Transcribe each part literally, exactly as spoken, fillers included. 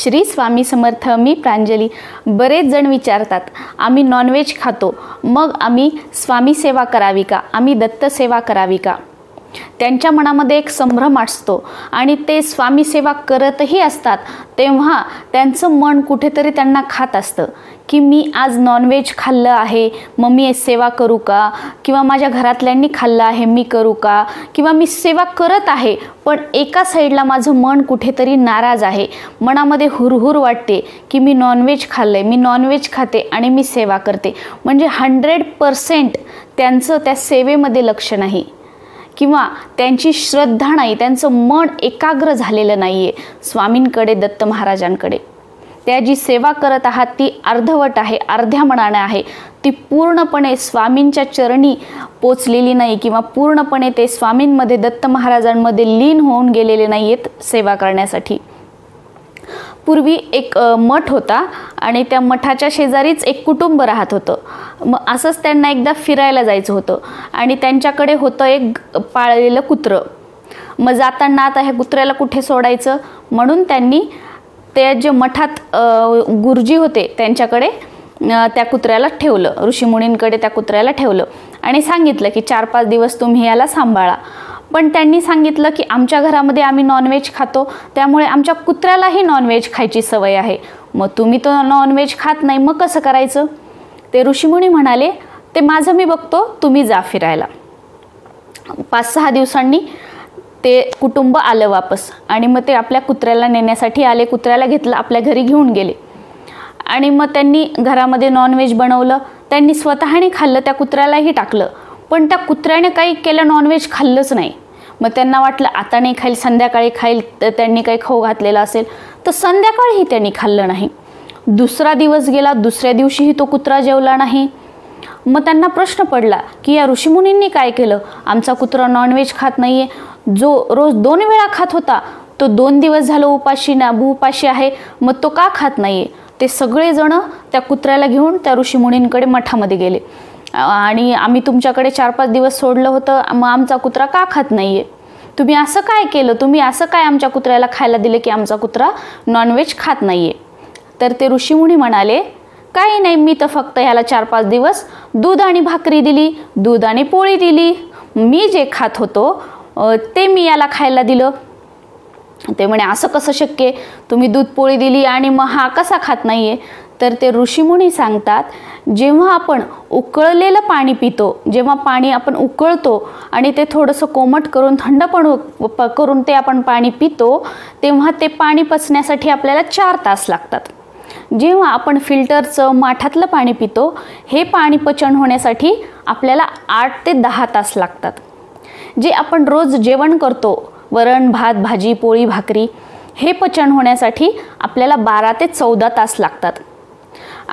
श्री स्वामी समर्थ। मी प्रांजली। बरेच जण विचारतात, आम्ही नॉनव्हेज खातो, मग आम्ही स्वामी सेवा करावी का, आम्ही दत्त सेवा करावी का? त्यांच्या मनामध्ये एक संभ्रम असतो आणि ते स्वामी सेवा करतही असतात, तेव्हा त्यांचं मन कुठेतरी त्यांना खात असतं की मी आज नॉनव्हेज खाल्लं आहे, मग मी सेवा करू का, किंवा माझ्या घरातल्यांनी खाल्लं आहे मी करू का, किंवा मी सेवा करत आहे पण एका साईडला माझं मन कुठेतरी नाराज आहे, मनामध्ये हुरहुर वाटते की मी नॉनव्हेज खाल्लंय, मी नॉनव्हेज खाते आणि मी सेवा करते, म्हणजे हंड्रेड पर्सेंट त्यांचं त्या सेवेमध्ये लक्ष नाही किंवा त्यांची श्रद्धा नाही, त्यांचं मन एकाग्र झालेलं नाही आहे स्वामींकडे, दत्त महाराजांकडे। त्या जी सेवा करत आहात ती अर्धवट आहे, अर्ध्या मनाने आहे, ती पूर्णपणे स्वामींच्या चरणी पोचलेली नाही किंवा पूर्णपणे ते स्वामींमध्ये, दत्त महाराजांमध्ये लीन होऊन गेलेले नाही आहेत सेवा करण्यासाठी। पूर्वी एक मठ होता आणि त्या मठाच्या शेजारीच एक कुटुंब राहत होतं, मग असंच त्यांना एकदा फिरायला जायचं होतं आणि त्यांच्याकडे होतं एक पाळलेलं कुत्रं। मग जाताना आता ह्या कुत्र्याला कुठे सोडायचं म्हणून त्यांनी ते जे मठात गुरुजी होते त्यांच्याकडे त्या कुत्र्याला ठेवलं, ऋषी मुनींकडे त्या कुत्र्याला ठेवलं आणि सांगितलं की चार पाच दिवस तुम्ही याला सांभाळा। पण त्यांनी सांगितलं की आमच्या घरामध्ये आम्ही नॉनव्हेज खातो, त्यामुळे आमच्या कुत्र्यालाही नॉनव्हेज खायची सवय आहे, मग तुम्ही तो नॉनव्हेज खात नाही, मग कसं करायचं? ते ऋषी मुनी म्हणाले, ते माझं मी बघतो, तुम्ही जा फिरायला। पाच सहा दिवसांनी ते कुटुंब आलं वापस आणि मग ते आपल्या कुत्र्याला नेण्यासाठी आले, कुत्र्याला घेतलं, आपल्या घरी घेऊन गेले आणि मग त्यांनी घरामध्ये नॉनव्हेज बनवलं, त्यांनी स्वतःने खाल्लं, त्या कुत्र्यालाही टाकलं, पण त्या कुत्र्याने काही केलं, नॉनव्हेज खाल्लंच नाही। मग त्यांना वाटलं आता नाही खाईल, संध्याकाळी खाईल, तर त्यांनी काही खाऊ घातलेला असेल, तर संध्याकाळीही त्यांनी खाल्लं नाही। दुसरा दिवस गेला, दुसऱ्या दिवशीही तो कुत्रा जेवला नाही। मग त्यांना प्रश्न पडला की या ऋषीमुनींनी काय केलं, आमचा कुत्रा नॉनव्हेज खात नाही आहे, जो रोज दोन वेळा खात होता तो दोन दिवस झालं उपाशी नाबू उपाशी आहे, मग तो का खात नाही आहे? ते सगळेजण त्या कुत्र्याला घेऊन त्या ऋषीमुनींकडे मठामध्ये गेले आणि आम्ही तुमच्याकडे चार पाच दिवस सोडलं होतं, मग आमचा कुत्रा का खात नाही आहे, तुम्ही असं काय केलं, तुम्ही असं काय आमच्या कुत्र्याला खायला दिलं की आमचा कुत्रा नॉनव्हेज खात नाही आहे? तर ते ऋषी मुनी म्हणाले, काही नाही, मी तर फक्त ह्याला चार पाच दिवस दूध आणि भाकरी दिली, दूध आणि पोळी दिली, मी जे खात होतो ते मी याला खायला दिलं। ते म्हणे, असं कसं शक्य, तुम्ही दूध पोळी दिली आणि मग हा कसा खात नाही आहे? तर ते ऋषी मुनी सांगतात, जेव्हा आपण उकळलेलं पाणी पितो, जेव्हा पाणी आपण उकळतो आणि ते थोडंसं कोमट करून थंड पण करून ते आपण पाणी पितो, तेव्हा ते पाणी पचण्यासाठी आपल्याला चार तास लागतात। जेव्हा आपण फिल्टरचं माठातलं पाणी पितो, हे पाणी पचन होण्यासाठी आपल्याला आठ ते दहा तास लागतात। जे आपण रोज जेवण करतो, वरण भात भाजी पोळी भाकरी, हे पचन होण्यासाठी आपल्याला बारा ते चौदा तास लागतात।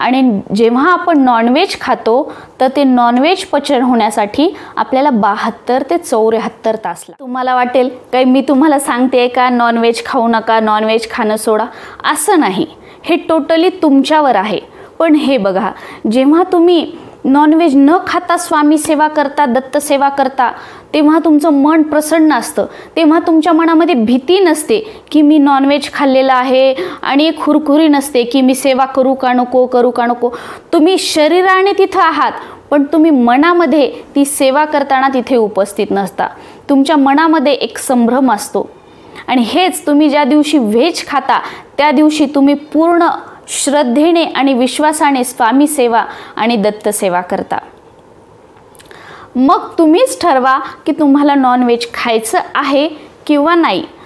आणि जेव्हा आपण नॉनव्हेज खातो तर ते नॉनव्हेज पचन होण्यासाठी आपल्याला बहात्तर ते चौऱ्याहत्तर तास लागतात। तुम्हाला वाटेल काही मी तुम्हाला सांगते का नॉनव्हेज खाऊ नका, नॉनव्हेज खाणं सोडा, असं नाही, हे टोटली तुमच्यावर आहे। पण हे बघा, जेव्हा तुम्ही नॉनव्हेज न खाता स्वामी सेवा करता, दत्त सेवा करता, तेव्हा तुमचं मन प्रसन्न असतं, तेव्हा तुमच्या मनामध्ये भीती नसते की मी नॉनव्हेज खाल्लेलं आहे आणि एक हुरहुरी नसते की मी सेवा करू का नको, करू का नको। तुम्ही शरीराने तिथं आहात पण तुम्ही मनामध्ये ती सेवा करताना तिथे उपस्थित नसता, तुमच्या मनामध्ये एक संभ्रम असतो। आणि हेच तुम्ही ज्या दिवशी व्हेज खाता त्या दिवशी तुम्ही पूर्ण श्रद्धेने आणि विश्वासाने स्वामी सेवा आणि दत्त सेवा करता। मग तुम्हीच ठरवा की तुम्हाला नॉनव्हेज खायचं आहे किंवा नाही।